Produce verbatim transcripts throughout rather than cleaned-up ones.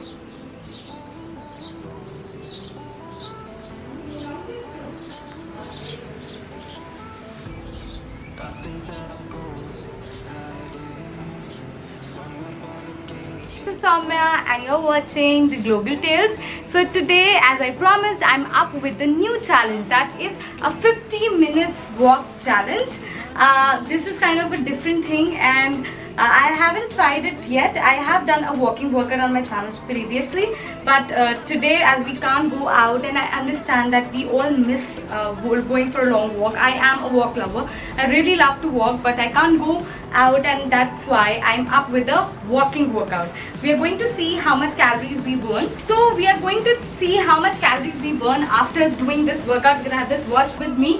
This is Somya and you're watching the Global Tales. So today, as I promised, I'm up with a new challenge that is a fifty minutes walk challenge. Uh, this is kind of a different thing and Uh, I haven't tried it yet. I have done a walking workout on my channel previously, but uh, today, as we can't go out and I understand that we all miss uh, going for a long walk. I am a walk lover. I really love to walk, but I can't go out, and that's why I'm up with a walking workout. We are going to see how much calories we burn. So we are going to see how much calories we burn after doing this workout. We're gonna have this watch with me,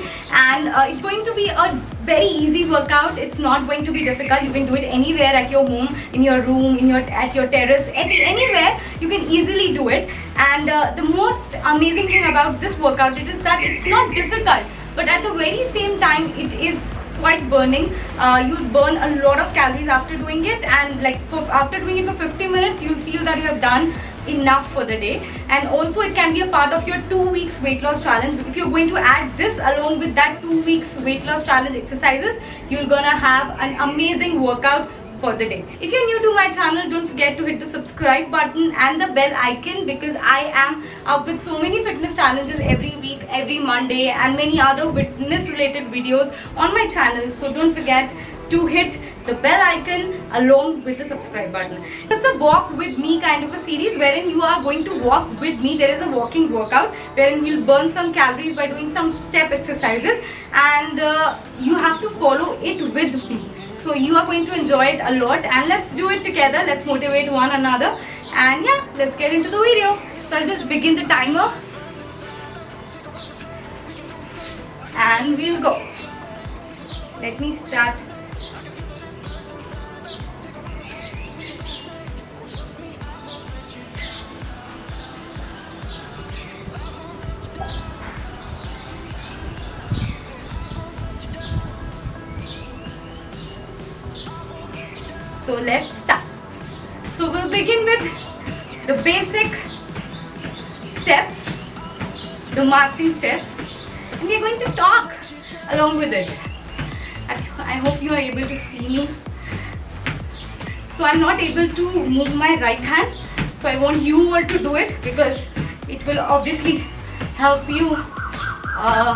and uh, it's going to be a very easy workout. It's not going to be difficult. You can do it anywhere at your home, in your room, in your at your terrace, at, anywhere you can easily do it. And uh, the most amazing thing about this workout it is that it's not difficult, but at the very same time it is quite burning. Uh, you burn a lot of calories after doing it, and like for, after doing it for fifty minutes you feel that you have done enough for the day. And also it can be a part of your two weeks weight loss challenge. If you're going to add this along with that two weeks weight loss challenge exercises, you're gonna have an amazing workout for the day. If you're new to my channel, don't forget to hit the subscribe button and the bell icon, because I am up with so many fitness challenges every week, every Monday, and many other fitness related videos on my channel. So don't forget to hit the bell icon along with the subscribe button. It's a walk with me kind of a series wherein you are going to walk with me. There is a walking workout wherein you'll burn some calories by doing some step exercises, and uh, you have to follow it with me. So you are going to enjoy it a lot, and let's do it together. Let's motivate one another, and yeah, let's get into the video. So I'll just begin the timer and we'll go. Let me start. So let's start. So we'll begin with the basic steps, the marching steps, and we're going to talk along with it. I hope you are able to see me. So I'm not able to move my right hand, so I want you all to do it, because it will obviously help you uh,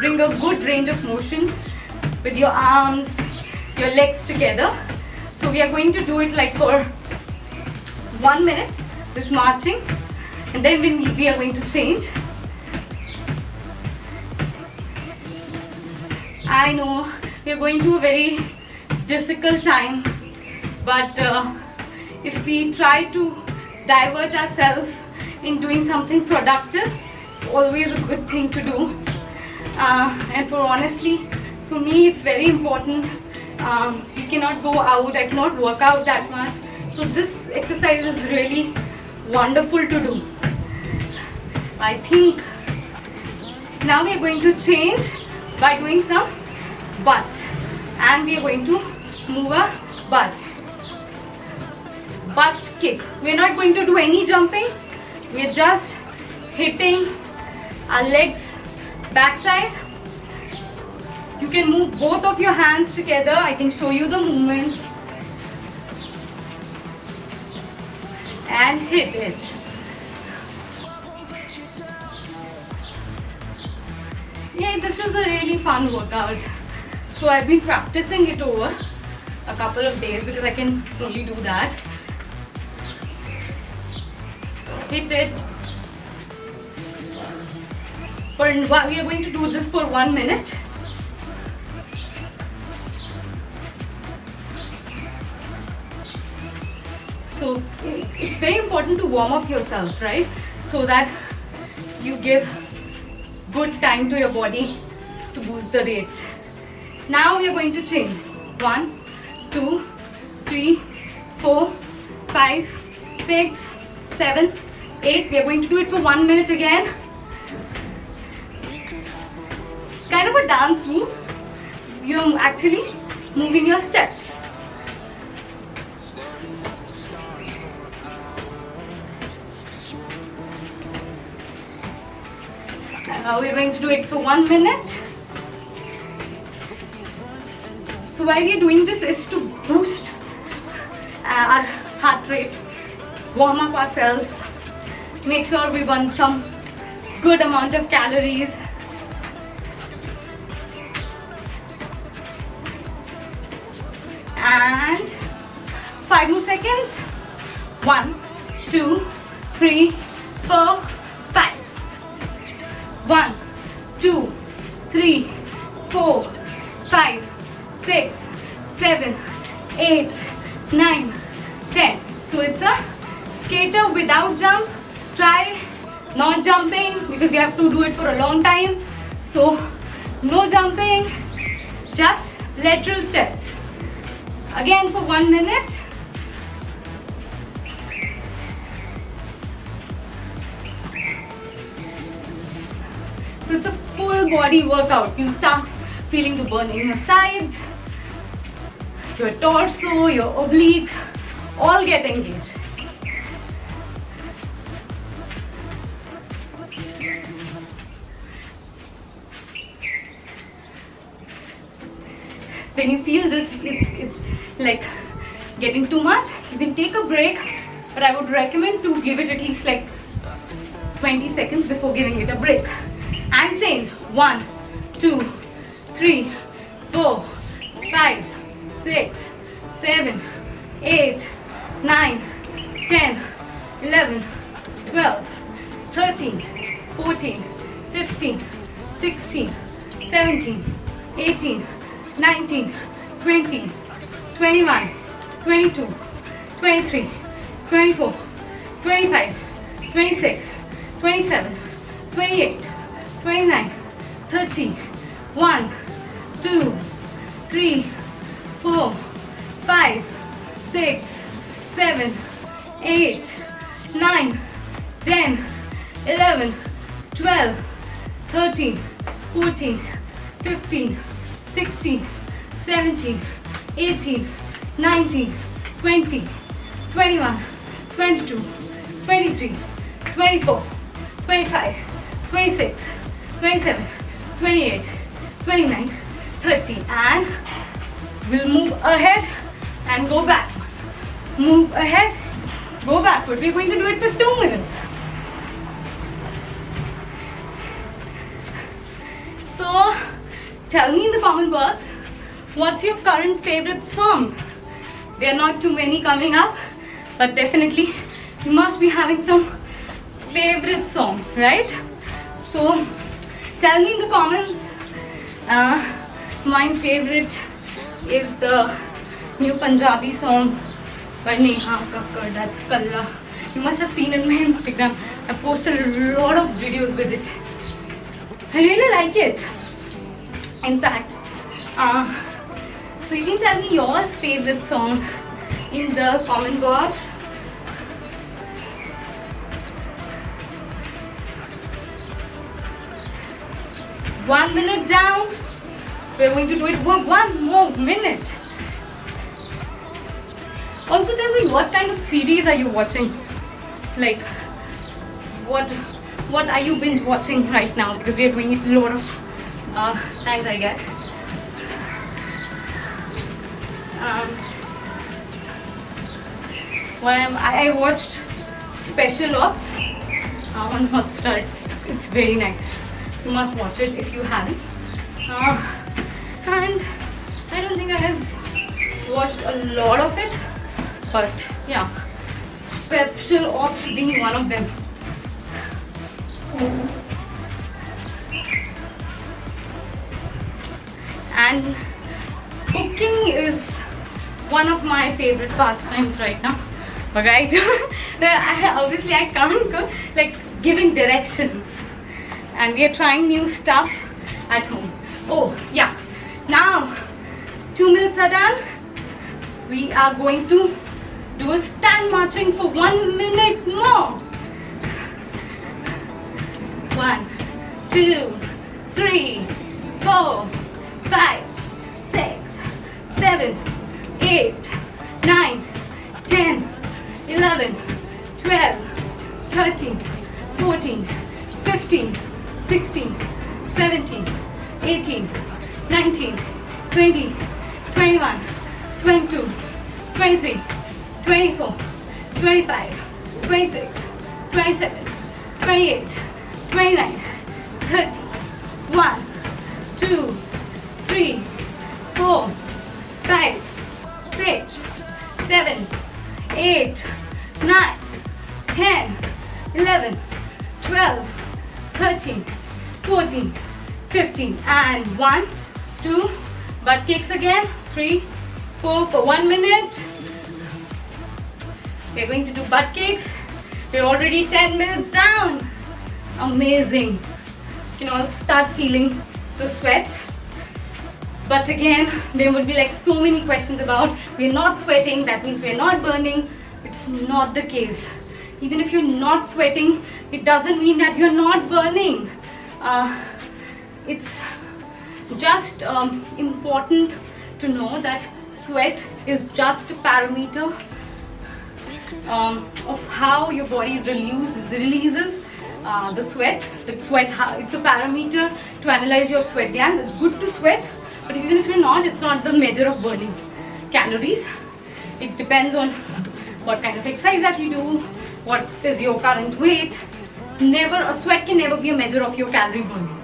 bring a good range of motion with your arms, your legs together. So we are going to do it like for one minute, this marching, and then we, we are going to change. I know we are going to a very difficult time, but uh, if we try to divert ourselves in doing something productive, always a good thing to do. Uh, and for honestly, for me, it's very important. Um, we cannot go out, I cannot work out that much, so this exercise is really wonderful to do. I think now we are going to change by doing some butt, and we are going to move a butt, butt kick. We are not going to do any jumping, we are just hitting our legs backside. You can move both of your hands together. I can show you the movement. And hit it. Yeah, this is a really fun workout. So I've been practicing it over a couple of days, because I can only do that. Hit it. For, we are going to do this for one minute. So it's very important to warm up yourself, right? So that you give good time to your body to boost the rate. Now we are going to change. One, two, three, four, five, six, seven, eight. We are going to do it for one minute again. It's kind of a dance move. You're actually moving your steps. Uh, we're going to do it for one minute. So why we're doing this is to boost uh, our heart rate, warm up ourselves, make sure we burn some good amount of calories. And five more seconds. One, two, three, four, five. One, two, three, four, five, six, seven, eight, nine, ten. So it's a skater without jump. Try not jumping because we have to do it for a long time. So no jumping, just lateral steps. Again for one minute. So it's a full body workout. You start feeling the burn in your sides, your torso, your obliques, all get engaged. When you feel this, it, it's like getting too much, you can take a break, but I would recommend to give it at least like twenty seconds before giving it a break. And change. One, two, three, four, five, six, seven, eight, nine, ten, eleven, twelve, thirteen, fourteen, fifteen, sixteen, seventeen, eighteen, nineteen, twenty, twenty-one, twenty-two, twenty-three, twenty-four, twenty-five, twenty-six, twenty-seven, twenty-eight, twenty-nine, thirty, one, two, three, four, five, six, seven, eight, nine, ten, eleven, twelve, thirteen, fourteen, fifteen, sixteen, seventeen, eighteen, nineteen, twenty, twenty-one, twenty-two, twenty-three, twenty-four, twenty-five, twenty-six, twenty-seven, twenty-eight, twenty-nine, thirty. And we'll move ahead and go back. Move ahead, go backward. We're going to do it for two minutes. So tell me in the comment box, what's your current favorite song? There are not too many coming up, but definitely you must be having some favorite song, right? So tell me in the comments. Uh, my favorite is the new Punjabi song by Neha Kakkar, that's Kala. You must have seen it on my Instagram. I posted a lot of videos with it. I really like it. In fact, uh, so you can tell me your favorite song in the comment box. One minute down. We're going to do it for one more minute. Also tell me what kind of series are you watching? Like, what, what are you binge watching right now? Because we are doing a lot of Uh, times, I guess. Um, well, I, I watched Special Ops uh, on Hotstar. It's, it's very nice. You must watch it if you haven't. Uh, and I don't think I have watched a lot of it, but yeah, Special Ops being one of them. Oh. And cooking is one of my favorite pastimes right now. But right? I, obviously I can't cook, like giving directions. And we are trying new stuff at home. Oh yeah, now two minutes are done. We are going to do a stand marching for one minute more. One, two, three, four, five, six, seven, eight, nine, ten, eleven, twelve, thirteen, fourteen, fifteen, sixteen, seventeen, eighteen, nineteen, twenty, twenty-one, twenty-two, twenty-three, twenty-four, twenty-five, twenty-six, twenty-seven, twenty-eight, twenty-nine, thirty, forty, fifty, and one, two, butt kicks again, three, four for one minute. We're going to do butt kicks. We're already ten minutes down. Amazing. You can all start feeling the sweat. But again, there would be like so many questions about we're not sweating, that means we're not burning. It's not the case. Even if you're not sweating, it doesn't mean that you're not burning. Uh, it's just um, important to know that sweat is just a parameter um, of how your body release, releases uh, the sweat. The sweat, it's a parameter to analyze your sweat gland. It's good to sweat, but even if you're not, it's not the measure of burning calories. It depends on what kind of exercise that you do, what is your current weight. Never, a sweat can never be a measure of your calorie burning.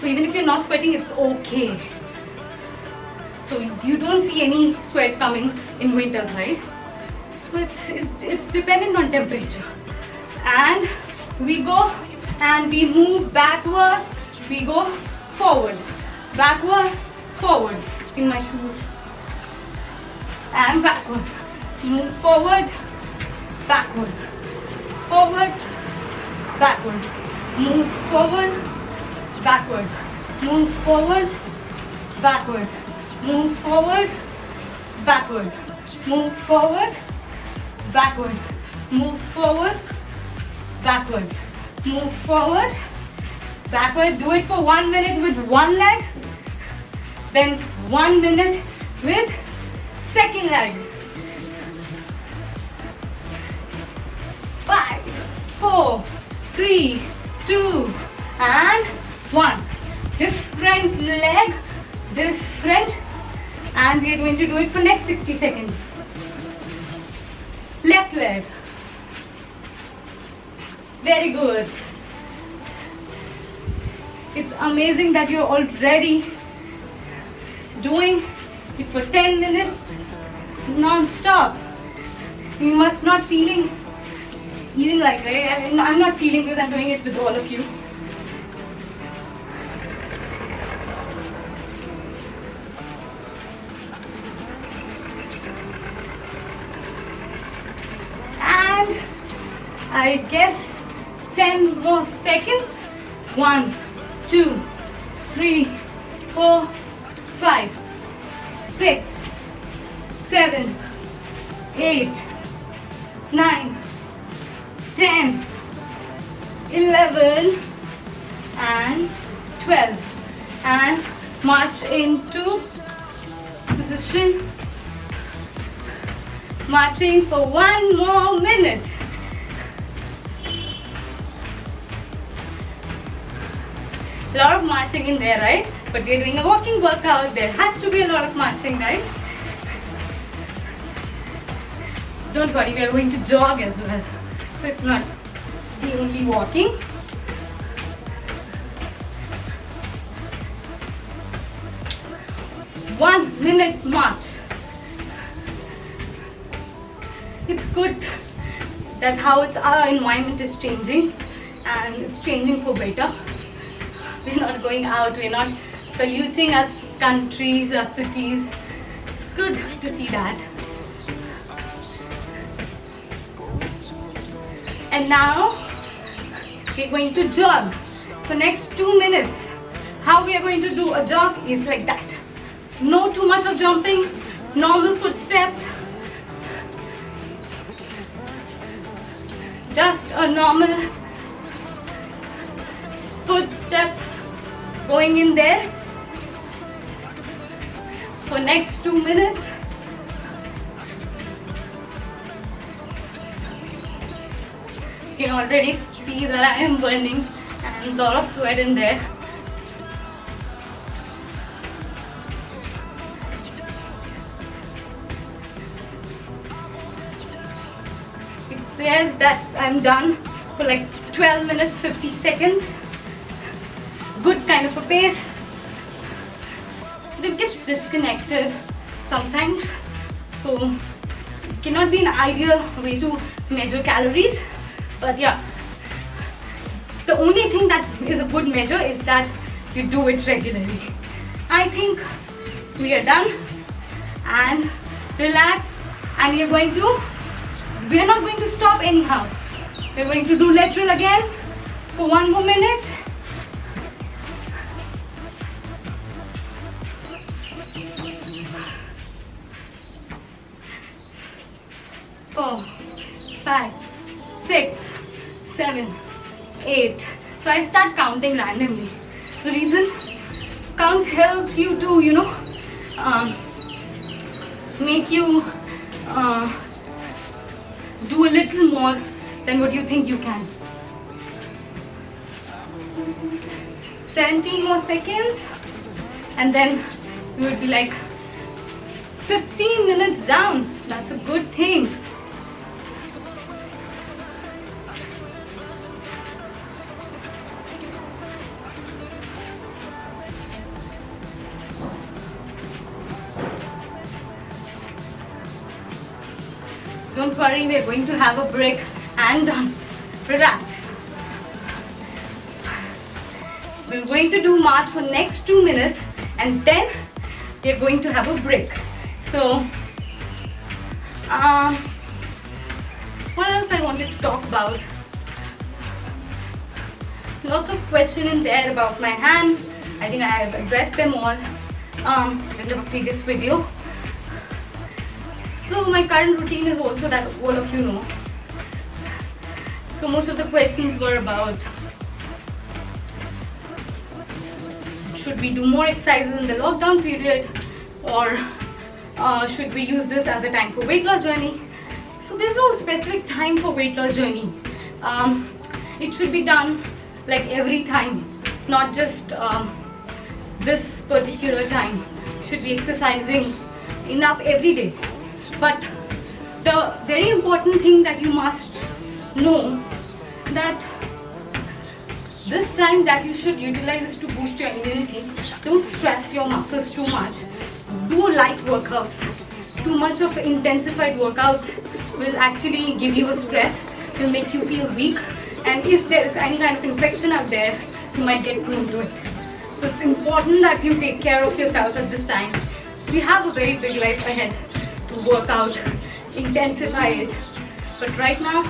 So even if you're not sweating, it's okay. So you don't see any sweat coming in winter, right? So it's, it's, it's dependent on temperature. And we go and we move backward, we go forward, backward, forward in my shoes. And backward, move forward, backward, forward, backward, move forward, backward, move forward, backward, move forward, backward, move forward, backward, move forward, backward, move forward, backward. Do it for one minute with one leg, then one minute with second leg. Five, four, three, two, and one. Different leg, different, and we are going to do it for next sixty seconds. Left leg. Very good. It's amazing that you're already doing it for ten minutes non-stop. You must not feeling even like, right? I'm not feeling because I'm doing it with all of you. And I guess ten more seconds. One, two, three, four, five, six, seven, eight, nine, ten, eleven, and twelve, and march into position, marching for one more minute. A lot of marching in there, right? But we're doing a walking workout. There has to be a lot of marching, right? Don't worry, we're going to jog as well. So it's not the only walking. One minute march. It's good that how it's, our environment is changing, and it's changing for better. We're not going out, we're not polluting our countries, our cities. It's good to see that. And now we're going to jog for next two minutes. How we are going to do a jog is like that. No too much of jumping, normal footsteps. Just a normal footsteps going in there for next two minutes. You can already see that I am burning and a lot of sweat in there. It says that I'm done for like twelve minutes fifty seconds. Good kind of a pace. It gets disconnected sometimes, so it cannot be an ideal way to measure calories. But yeah, the only thing that is a good measure is that you do it regularly. I think we are done and relax, and we're going to, we're not going to stop anyhow. We're going to do lateral again for one more minute. Four, five, six, seven, eight. So I start counting randomly. The reason, count helps you to, you know, um, make you uh, do a little more than what you think you can. seventeen more seconds, and then you would be like fifteen minutes down. That's a good thing. Don't worry, we're going to have a break and um, relax. We're going to do march for next two minutes and then we're going to have a break. So, um, what else I wanted to talk about? Lots of questions in there about my hand. I think I have addressed them all um, in the previous video. So my current routine is also that all of you know. So most of the questions were about, should we do more exercises in the lockdown period, or uh, should we use this as a time for weight loss journey? So there's no specific time for weight loss journey. Um, it should be done like every time, not just um, this particular time. You should be exercising enough every day. But the very important thing that you must know, that this time that you should utilize is to boost your immunity. Don't stress your muscles too much. Do light workouts. Too much of intensified workouts will actually give you a stress, will make you feel weak. And if there is any kind of infection out there, you might get prone to it. So it's important that you take care of yourself at this time. We have a very big life ahead. Work out, intensify it, but right now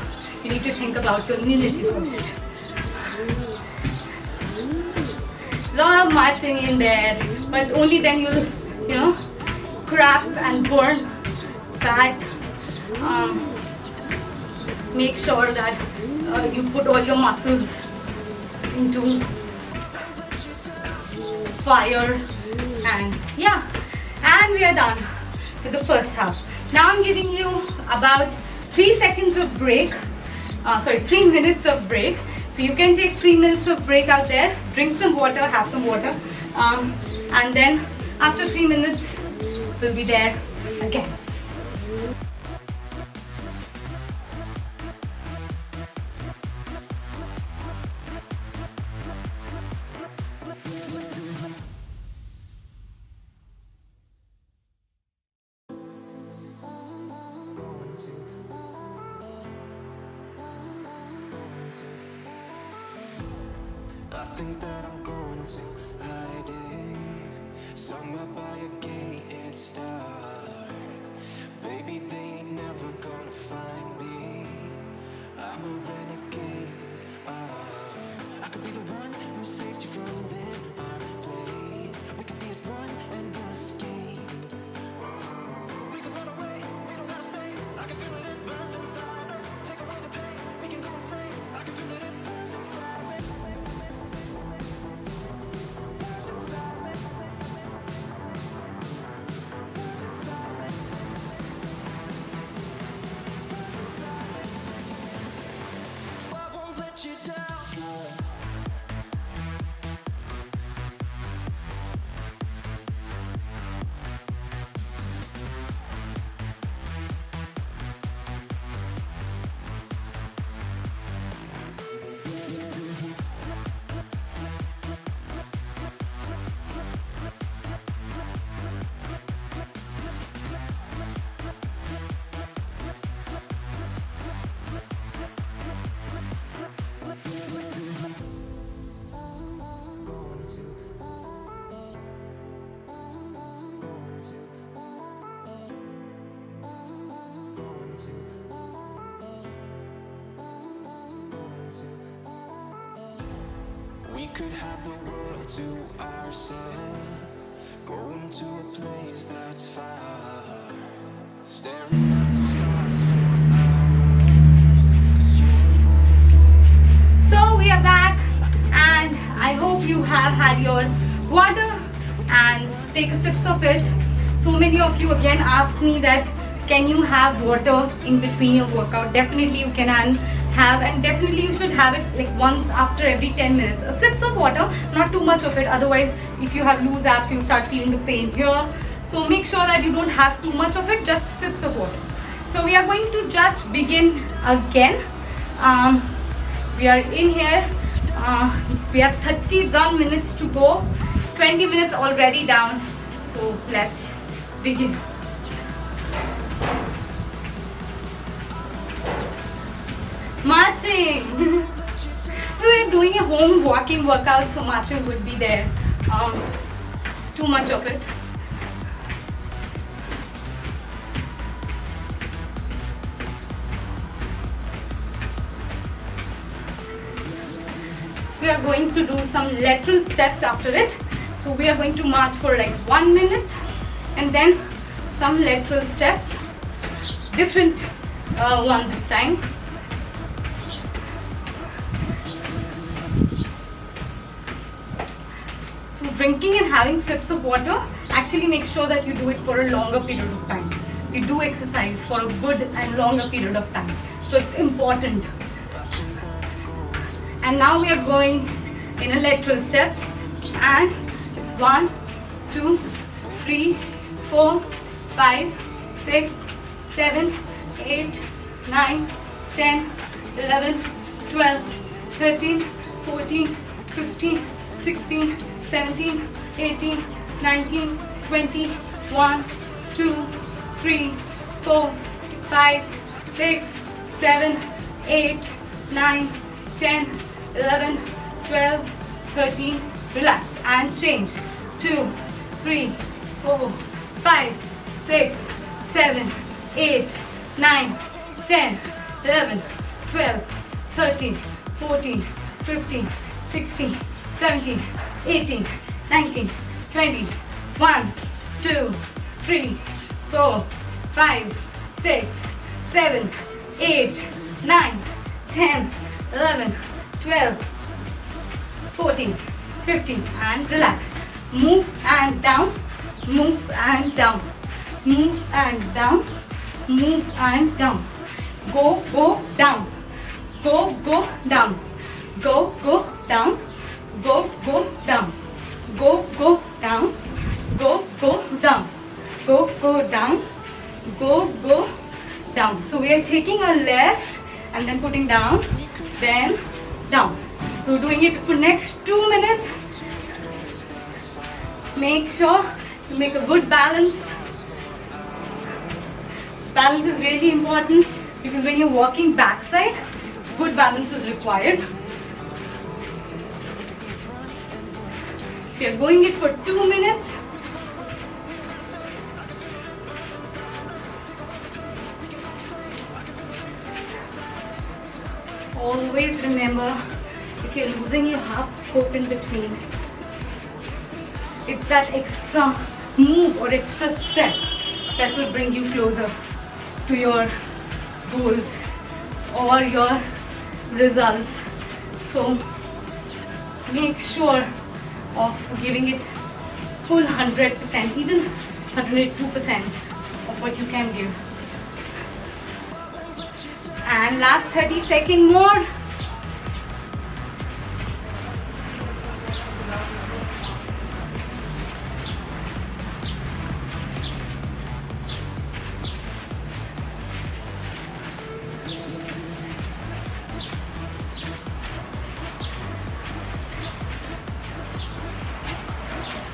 you need to think about your immunity first. Lot of marching in there, but only then you'll, you know, crack and burn fat. Um, make sure that uh, you put all your muscles into fire, and yeah, and we are done with the first half. Now I'm giving you about three seconds of break, uh, sorry, three minutes of break. So you can take three minutes of break out there, drink some water, have some water, um, and then after three minutes, we'll be there again. I think that I'm going to hiding somewhere by a gated star. Baby, they ain't never gonna find me. I'm a renegade. uh, I could be the one who saved you from this armed play. We could be as one and escape. We could run away, we don't gotta say. I can feel it, it burns inside. Take away the pain, we can go insane. I can feel it, it burns inside. We could have the world to ourselves, going to a place that's far, staring at the stars for hours. So we are back, and I hope you have had your water and take sips of it. So many of you again ask me that can you have water in between your workout? Definitely you can have, and definitely you should have it like once after every ten minutes. A sips of water, not too much of it, otherwise if you have loose abs you'll start feeling the pain here. So make sure that you don't have too much of it, just sips of water. So we are going to just begin again. Um, we are in here, uh, we have thirty-one minutes to go, twenty minutes already down, so let's begin. Marching. We are doing a home walking workout, so marching would be there, um, too much of it. We are going to do some lateral steps after it, so we are going to march for like one minute and then some lateral steps, different uh, one this time. Drinking and having sips of water, actually make sure that you do it for a longer period of time. You do exercise for a good and longer period of time, so it's important. And now we are going in a lateral steps, and it's one, two, three, four, five, six, seven, eight, nine, ten, eleven, twelve, thirteen, fourteen, fifteen, sixteen. seventeen, eighteen, nineteen, twenty, twenty-one, twenty-two, twenty-three, twenty-four, twenty-five, twenty-six, twenty-seven, twenty-eight, twenty-nine, twenty, ten, eleven, twelve, thirteen. Relax and change. two, three, four, five, six, seven, eight, nine, ten, eleven, twelve, thirteen, fourteen, fifteen, sixteen, seventeen, eighteen, nineteen, twenty, twenty-one, twenty-two, twenty-three, twenty-four, twenty-five, twenty-six, twenty-seven, twenty-eight, twenty-nine, twenty, twenty-one, twenty-two, twenty-three, twenty-four, twenty-five, twenty-six, twenty-seven, twenty-eight, twenty-nine, thirty, thirty-one, thirty-two, thirty-three, thirty-four, thirty-five, thirty-six, thirty-seven, thirty-eight, thirty-nine, forty, fifty, and relax. Move and down, move and down, go, go, down, go, go, down, go, go, down, go, go, down, go, go, down, go, go, down, go, go, down, go, go, down. So we are taking a left and then putting down, then down. We're doing it for next two minutes. Make sure to make a good balance. Balance is really important because when you're walking backside, good balance is required. We are going it for two minutes. Always remember, if you're losing your half scope in between, it's that extra move or extra step that will bring you closer to your goals or your results. So make sure of giving it full one hundred percent, even one hundred two percent of what you can give. And last thirty seconds more.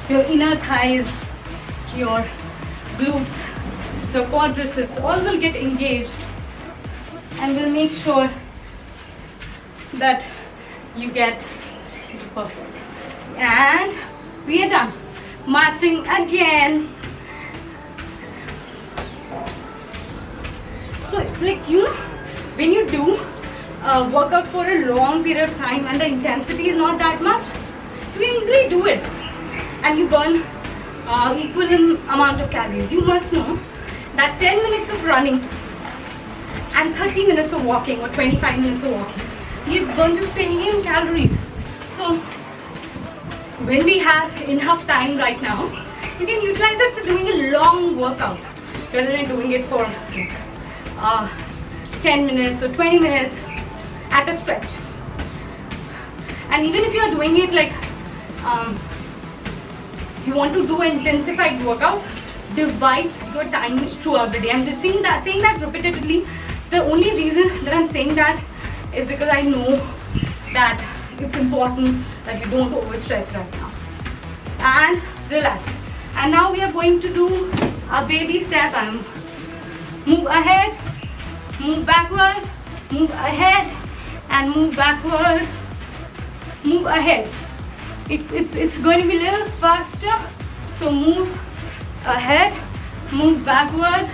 Your inner thighs, your glutes, your quadriceps, all will get engaged. And we'll make sure that you get perfect. And we are done. Marching again. So, like, you know, when you do uh, work up for a long period of time and the intensity is not that much, you can easily do it and you burn uh, equal amount of calories. You must know that ten minutes of running and thirty minutes of walking or twenty-five minutes of walking, you burn the same calories. So when we have enough time right now, you can utilize that for doing a long workout rather than doing it for uh, ten minutes or twenty minutes at a stretch. And even if you are doing it like um, you want to do an intensified workout, divide your time throughout the day. I'm just saying that, saying that repetitively. The only reason that I'm saying that is because I know that it's important that you don't overstretch right now. And relax. And now we are going to do a baby step. I'm move ahead, move backward, move ahead, and move backward, move ahead. It, it's, it's going to be a little faster, so move ahead, move backward,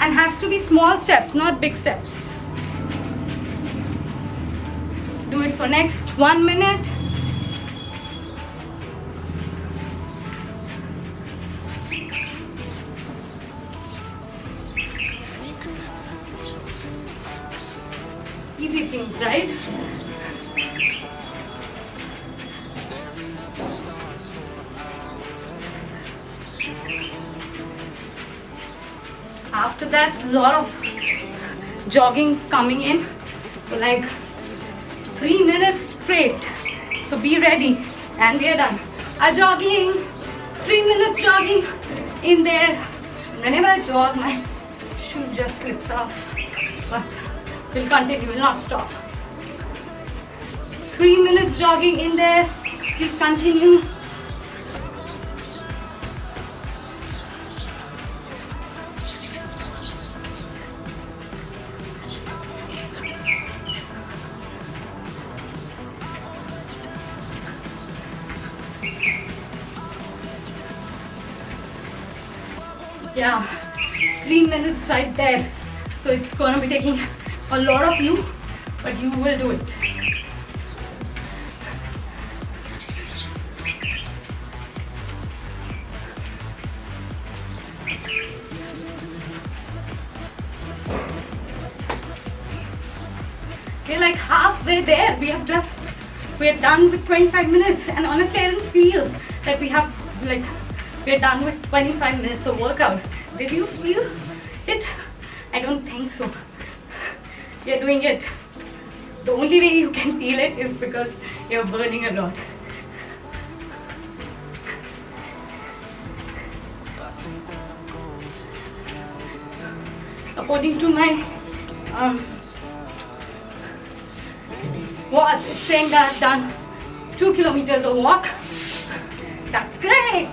and has to be small steps, not big steps. Do it for next one minute. Easy things, right? After that, a lot of jogging coming in, like three minutes straight. So be ready, and we are done. I jogging, three minutes jogging in there. Whenever I jog, my shoe just slips off, but we'll continue, we'll not stop. Three minutes jogging in there. Please continue. Yeah, three minutes right there. So it's gonna be taking a lot of you, but you will do it. We're like halfway there. We have just, we're done with twenty-five minutes, and honestly I didn't feel that we have like we're done with twenty-five minutes of workout. Did you feel it? I don't think so. You're doing it. The only way you can feel it is because you're burning a lot. According to my um, watch, it's saying that I've done two kilometers of walk. That's great.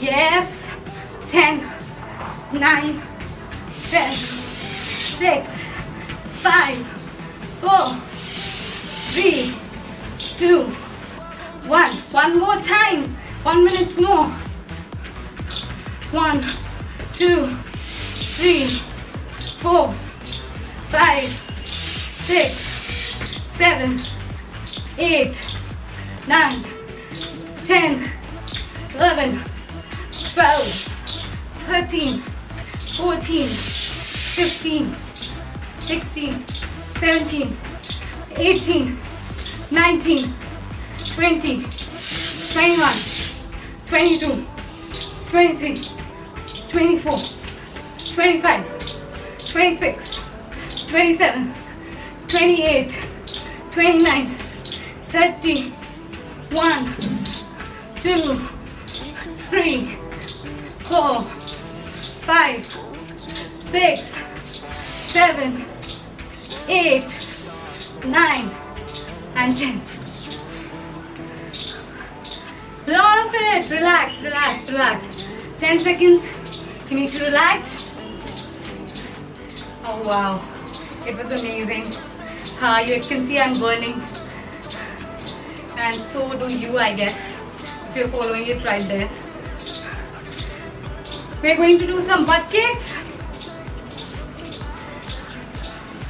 Yes, ten, nine, ten, six, five, four, three, two, one. One more time, one minute more. One, two, three, four, five, six, seven, eight, nine, ten, eleven. twelve, thirteen, fourteen, fifteen, sixteen, seventeen, eighteen, nineteen, twenty, twenty-one, twenty-two, twenty-three, twenty-four, twenty-five, twenty-six, twenty-seven, twenty-eight, twenty-nine, thirty, twenty-one, twenty-two, twenty-three. four, five, six, seven, eight, nine and ten. Lot of it. Relax, relax, relax. ten seconds. You need to relax. Oh wow, it was amazing. Uh, you can see I'm burning, and so do you, I guess, if you're following it right there. We're going to do some butt kicks.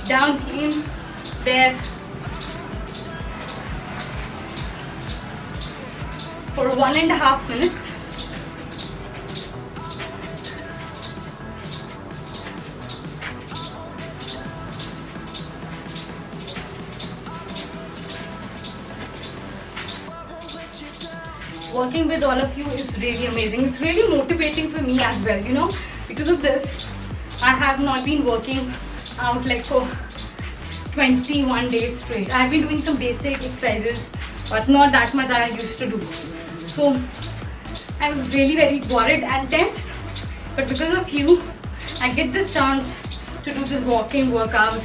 Down in there for one and a half minutes. Working with all of you is really amazing. It's really motivating for me as well, you know. Because of this, I have not been working out like for twenty-one days straight. I've been doing some basic exercises, but not that much that I used to do. So I was really very worried and tensed. But because of you, I get this chance to do this walking workout.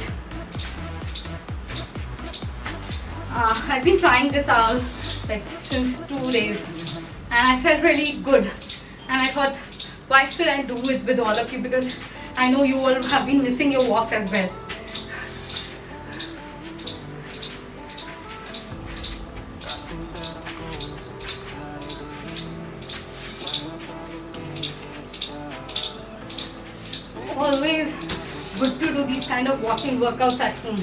Uh, I've been trying this out like since two days and I felt really good, and I thought, why should I do it with all of you, because I know you all have been missing your walk as well. Always good to do these kind of walking workouts at home,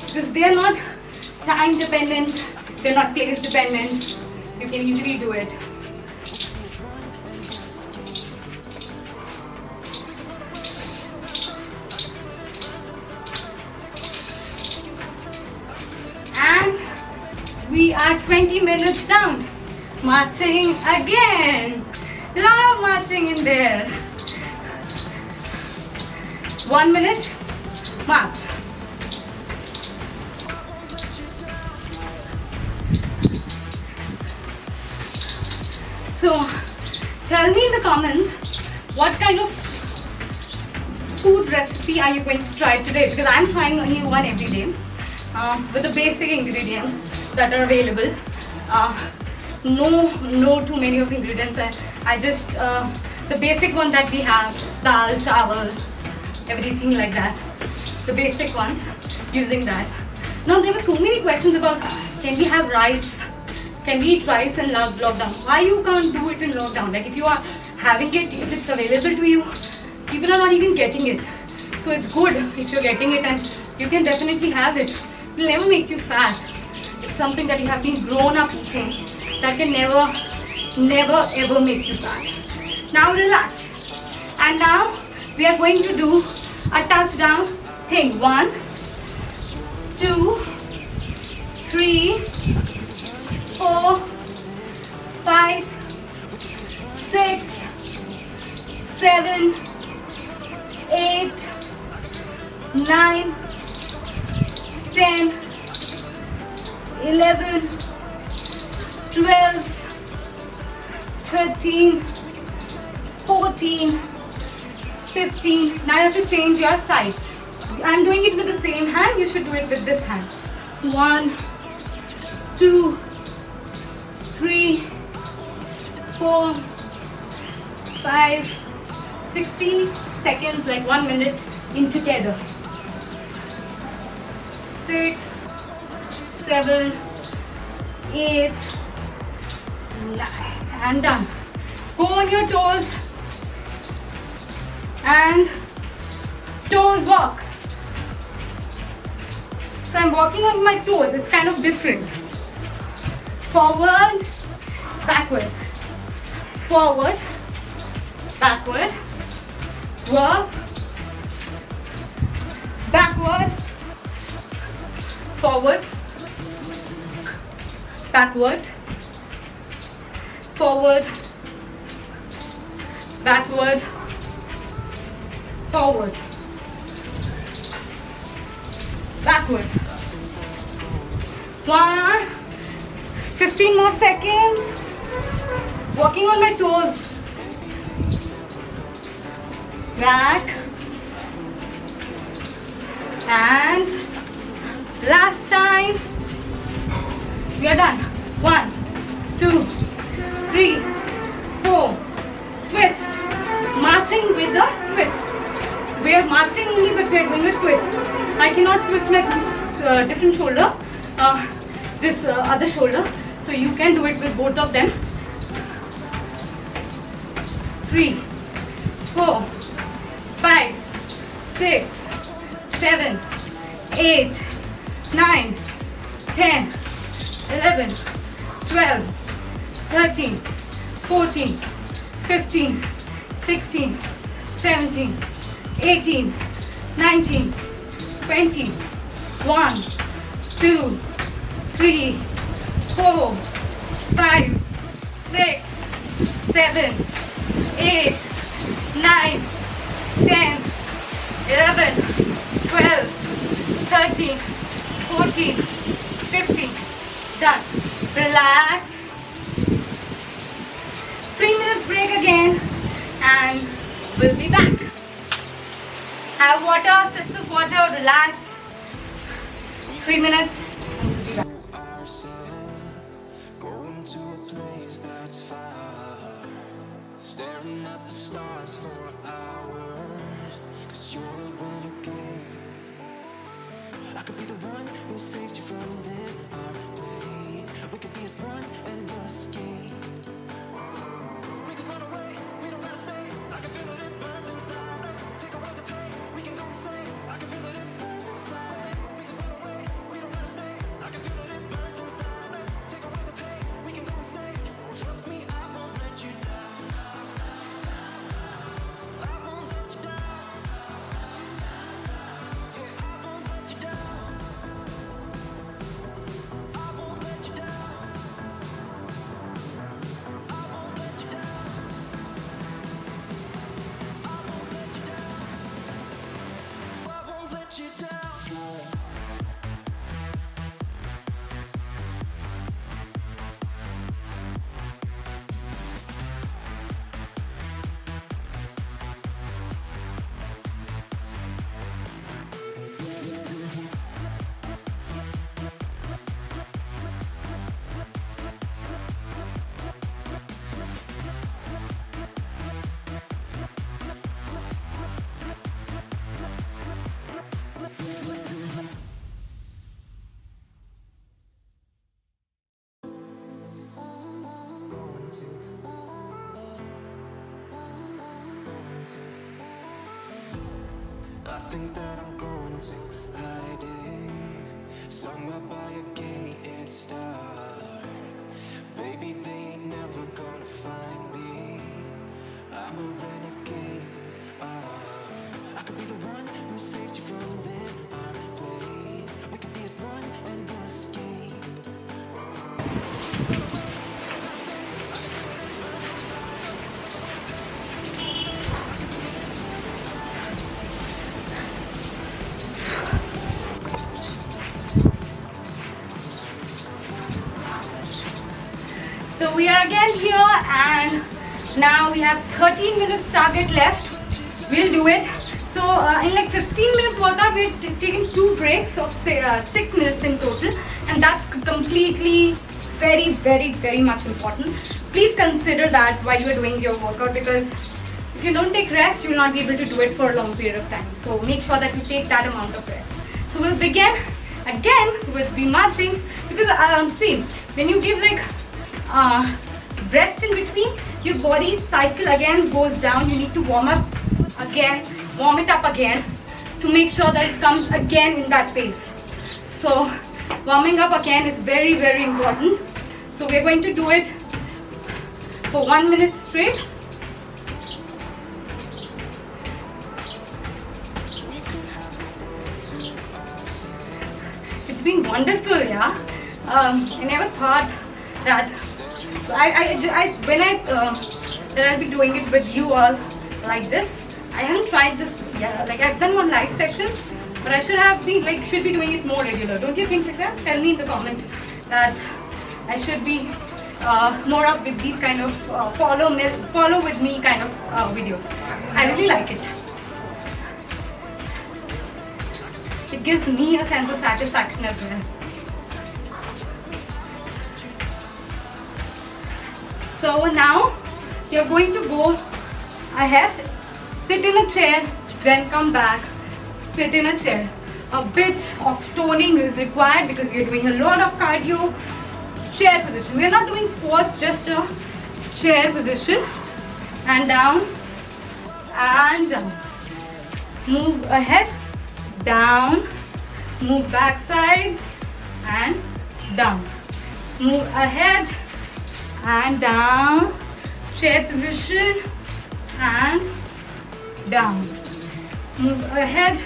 because they are not time dependent, they're not place dependent, you can easily do it. And we are twenty minutes down, marching again, a lot of marching in there. One minute, march. So tell me in the comments what kind of food recipe are you going to try today, because I'm trying a new one every day uh, with the basic ingredients that are available. Uh, no, no too many of the ingredients. I, I just uh, the basic one that we have, dal, chawal, everything like that. The basic ones, using that. Now there were so many questions about can we have rice? Can we eat rice in lockdown? Why you can't do it in lockdown? Like if you are having it, if it's available to you, people are not even getting it. So it's good if you're getting it, and you can definitely have it. It will never make you fat. It's something that you have been grown up eating that can never, never ever make you fat. Now relax. And now we are going to do a touchdown thing. One, two, three, four, five, six, seven, eight, nine, ten, eleven, twelve, thirteen, fourteen, fifteen. Now you have to change your side. I'm doing it with the same hand. You should do it with this hand. One, two, three, four, five, sixty seconds, like one minute in together. Six, seven, eight, nine, and done. Go on your toes and toes walk. So I'm walking on my toes. It's kind of different. Forward, backward, forward, backward, work, backward, forward, backward, forward, backward, forward, backward. One, fifteen more seconds. Walking on my toes. Back. And last time. We are done. One, two, three, four. Twist. Marching with a twist. We are marching only, but we are doing a twist. I cannot twist my uh, different shoulder, uh, this uh, other shoulder. So you can do it with both of them. Three, four, five, six, seven, eight, nine, ten, eleven, twelve, thirteen, fourteen, fifteen, sixteen, seventeen, eighteen, nineteen, twenty, one, two, three, four, five, six, seven, eight, nine, ten, eleven, twelve, thirteen, fourteen, fifteen. Done. Relax. Three minutes break again, and we'll be back. Have water, sips of water, relax. Three minutes. Staring at the stars for hours, cause you're the one again. I could be the one who saved you from this heartbreak. We could be as one and we'll escape. We could run away, we don't gotta stay. I can feel that it burns inside. Take away the pain, we can go insane. I can feel that it burns inside. We could run away, we don't gotta stay. I can feel that it burns inside. Take away the pain, we can go insane. Trust me, I won't let you down. I think that I'm going to hide in somewhere by a gated star. Baby, they ain't never gonna find me. I'm a renegade. Oh. I could be the one who saved you from this heartbreak. We could be as one and we'll we are again here, and now we have thirteen minutes target left. We'll do it. So uh, in like fifteen minutes workout, we're taking two breaks of say, uh, six minutes in total, and that's completely very, very, very much important. Please consider that while you're doing your workout, because if you don't take rest, you'll not be able to do it for a long period of time. So make sure that you take that amount of rest. So we'll begin again with the marching, because um, see, when you give like Uh, rest in between, your body cycle again goes down. You need to warm up again, warm it up again to make sure that it comes again in that pace. So warming up again is very, very important. So we're going to do it for one minute straight. It's been wonderful, yeah. Um, I never thought that I, I, I, when I uh, that I'll be doing it with you all like this. I haven't tried this, yeah, like I've done one live session, but I should have been like should be doing it more regular. Don't you think, Lisa? Tell me in the comments that I should be uh, more up with these kind of uh, follow me, follow with me kind of uh, videos. I really like it. It gives me a sense of satisfaction as well. So now you're going to go ahead, sit in a chair then come back, sit in a chair. A bit of toning is required because we are doing a lot of cardio. Chair position. We are not doing squats, just a chair position. And down, and down. Move ahead, down, move back side, and down. Move ahead and down, chair position and down. Move ahead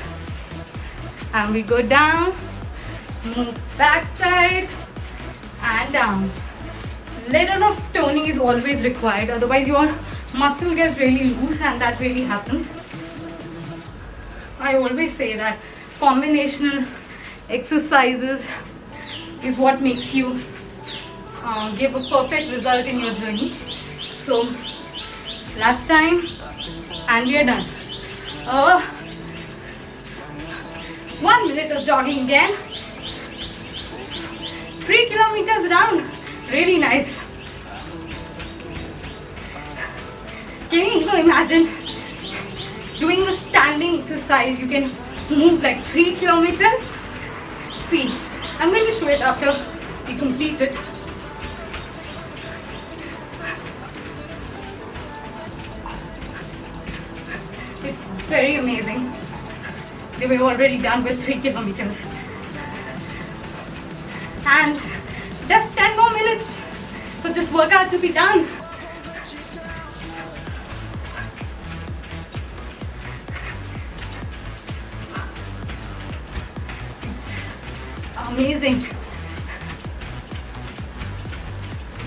and we go down, move back side and down. Little of toning is always required, otherwise your muscle gets really loose and that really happens. I always say that combinational exercises is what makes you uh, give a perfect result in your journey. So last time and we are done. Uh, one minute of jogging again. Three kilometers round. Really nice. Can you imagine doing a standing exercise? You can move like three kilometers. See, I'm going to show it after we complete it. It's very amazing. They were already done with three kilometers. And just ten more minutes for this workout to be done. Amazing.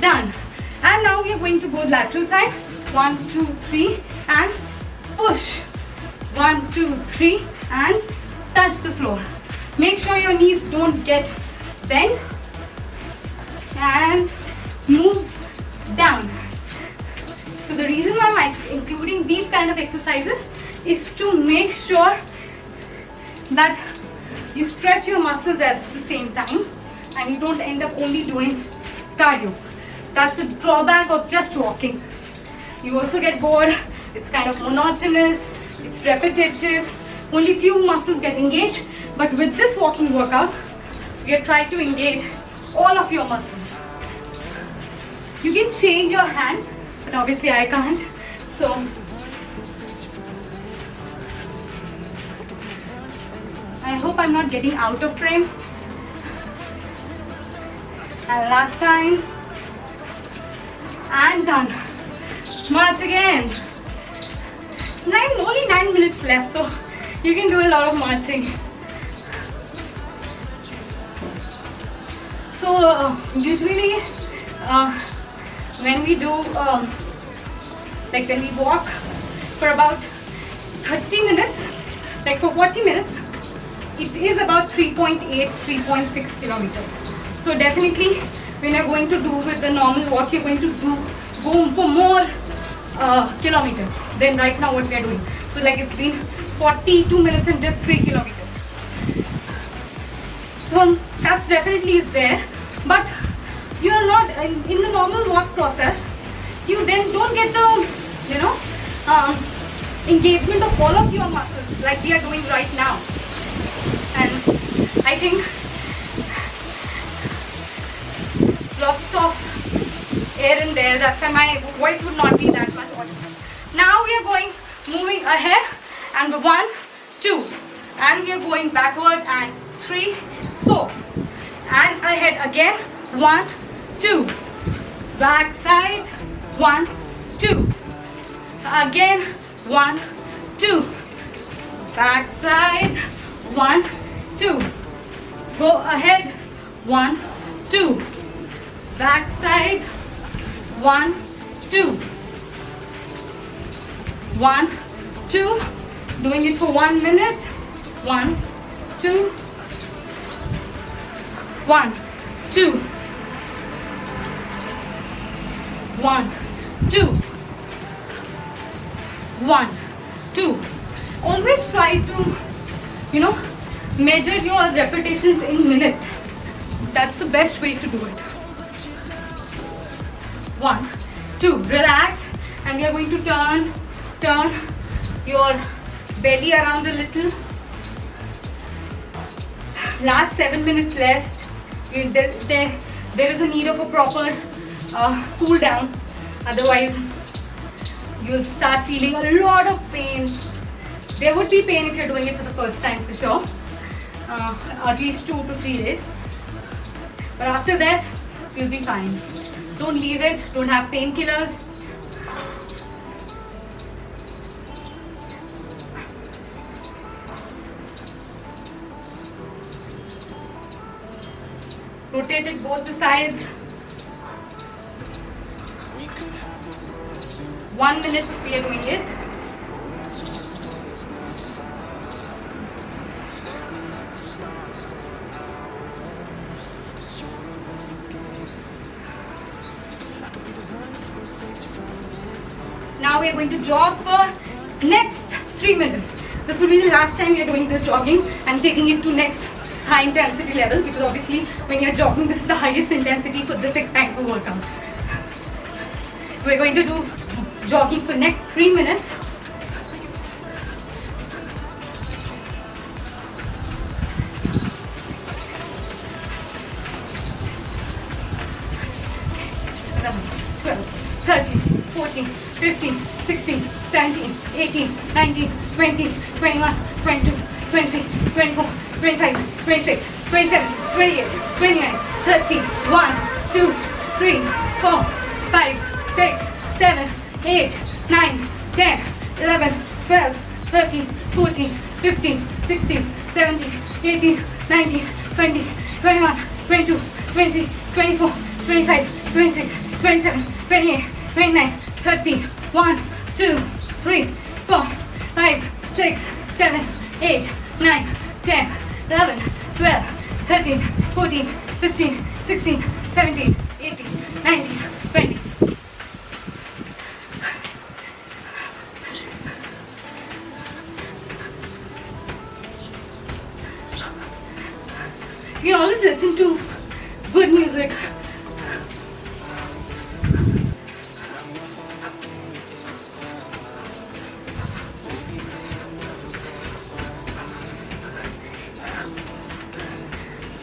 Done. And now we are going to go lateral side. One, two, three, and push. One, two, three, and touch the floor. Make sure your knees don't get bent. And move down. So the reason why I'm including these kind of exercises is to make sure that you stretch your muscles at the same time and you don't end up only doing cardio. That's the drawback of just walking. You also get bored, it's kind of monotonous, it's repetitive, only few muscles get engaged. But with this walking workout, we are trying to engage all of your muscles. You can change your hands, but obviously I can't. So I hope I'm not getting out of frame. And last time. And done. March again. Nine, only nine minutes left, so you can do a lot of marching. So uh, usually uh, when we do, um, like when we walk for about thirty minutes, like for forty minutes, it is about three point eight, three point six kilometers. So definitely when you're going to do with the normal walk, you're going to do, go for more uh, kilometers than right now what we are doing. So like it's been forty-two minutes and just three kilometers. So that's definitely is there. But you're not, in the normal walk process, you then don't get the, you know, um, engagement of all of your muscles like we are doing right now. And I think lots of air in there, that's why my voice would not be that much audible. Now we are going, moving ahead and one, two, and we are going backward and three, four, and ahead again, one, two, back side, one, two, again, one, two, back side, one, two, go ahead, one, two, back side, one, two, one, two, doing it for one minute, one, two, one, two, one, two, one, two. Always try to, you know, measure your repetitions in minutes. That's the best way to do it. One, two, relax, and we are going to turn, turn your belly around a little. Last seven minutes left. There, there, there is a need of a proper uh, cool down. Otherwise, you'll start feeling a lot of pain. There would be pain if you're doing it for the first time for sure. Uh, at least two to three days. But after that, you'll be fine. Don't leave it. Don't have painkillers. Rotate it both the sides. One minute we are doing it. Now we are going to jog for next three minutes. This will be the last time we are doing this jogging and taking it to next high intensity levels, because obviously when you're jogging, this is the highest intensity for this exact workout. We're going to do jogging for next three minutes. one, two, three, four, five, six, seven, eight, nine, ten, eleven, twelve, thirteen, fourteen, fifteen, sixteen, seventeen, eighteen, nineteen, twenty. You always listen to good music.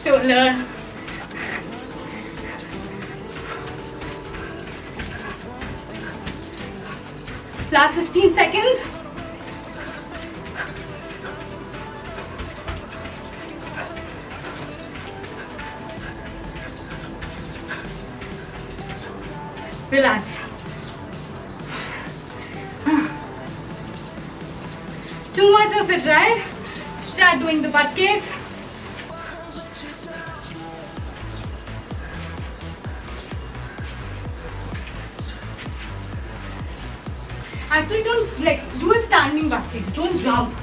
Shoulder. Last fifteen seconds. Relax. Too much of it, right? Start doing the butt kicks. Actually, don't like do a standing butt kick. Don't jump.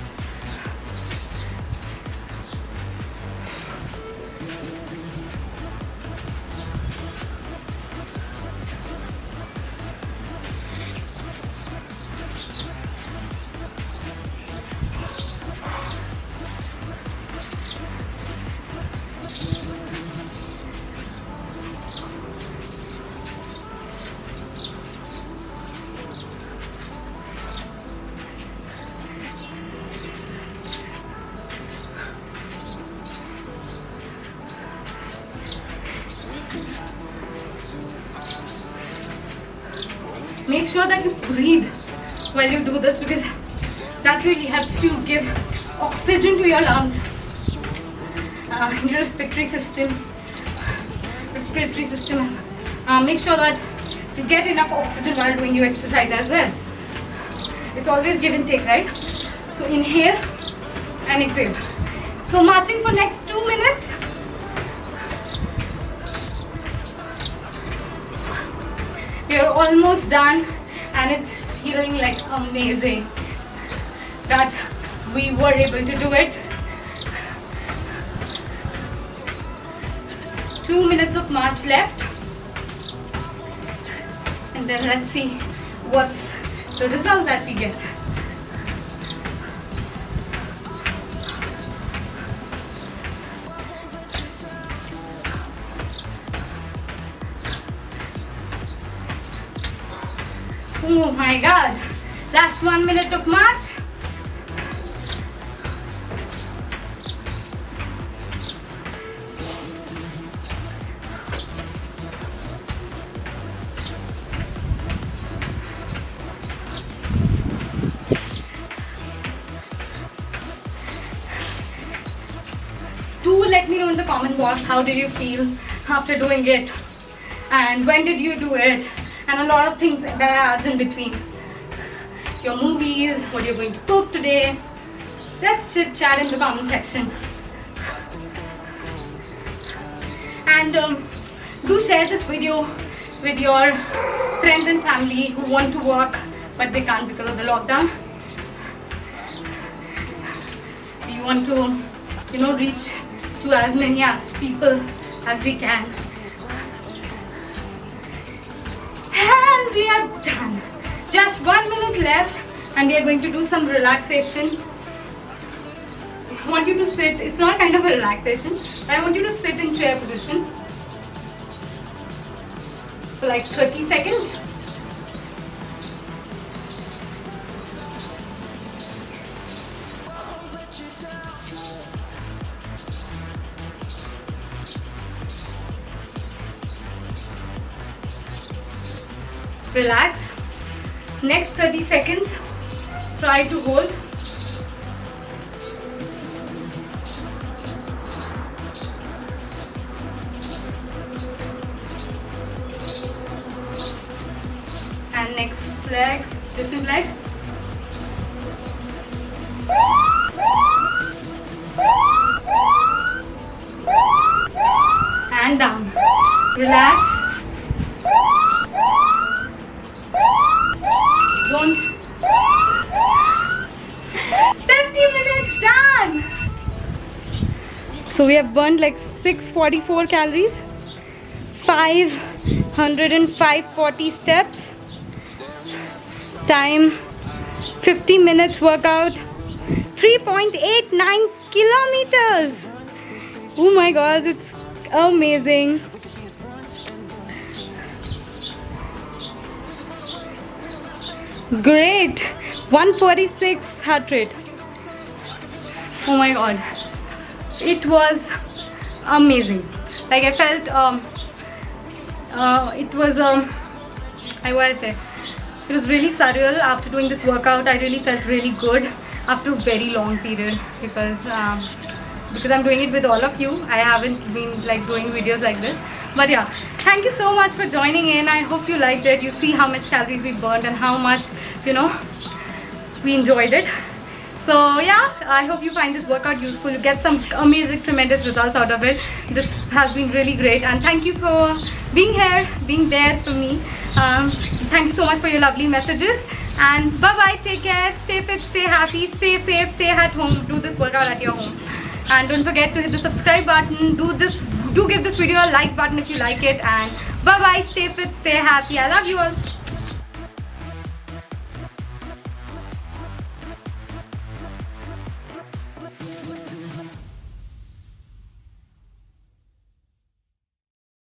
Make sure that you breathe while you do this, because that really helps you give oxygen to your lungs, uh, your respiratory system, respiratory system. Uh, make sure that you get enough oxygen while doing your exercise as well. It's always give and take, right? So inhale and exhale. So marching for next two minutes. You're almost done, and it's feeling like amazing that we were able to do it. Two minutes of march left, and then let's see what's the result that we get. Oh my God, last one minute of march. let me know in the comment box how did you feel after doing it, and when did you do it, and a lot of things that I asked in between. Your movies, what you're going to cook today. Let's chit chat in the comment section. And um, do share this video with your friends and family who want to work but they can't because of the lockdown. We want to, you know, reach to as many as people as we can. And we are done. Just one minute left and we are going to do some relaxation. I want you to sit. It's not kind of a relaxation. I want you to sit in chair position for like thirty seconds. Relax. Next thirty seconds, try to hold. And next leg, different leg. And down. Relax. fifty minutes done. So we have burned like six forty-four calories, five hundred and five forty steps, time fifty minutes workout, three point eight nine kilometers. Oh my gosh, it's amazing. Great. One forty-six heart rate. Oh my god, it was amazing. Like I felt um uh it was um I was there. It was really surreal after doing this workout. I really felt really good after a very long period, because um because I'm doing it with all of you. I haven't been like doing videos like this, but yeah, thank you so much for joining in. I hope you liked it. You see how much calories we burned and how much, you know, we enjoyed it. So yeah, I hope you find this workout useful. You get some amazing, tremendous results out of it. This has been really great, and thank you for being here, being there for me. Um, thank you so much for your lovely messages. And bye bye. Take care. Stay fit. Stay happy. Stay safe. Stay at home. Do this workout at your home, and don't forget to hit the subscribe button. Do this. Do give this video a like button if you like it. And bye bye. Stay fit. Stay happy. I love you all.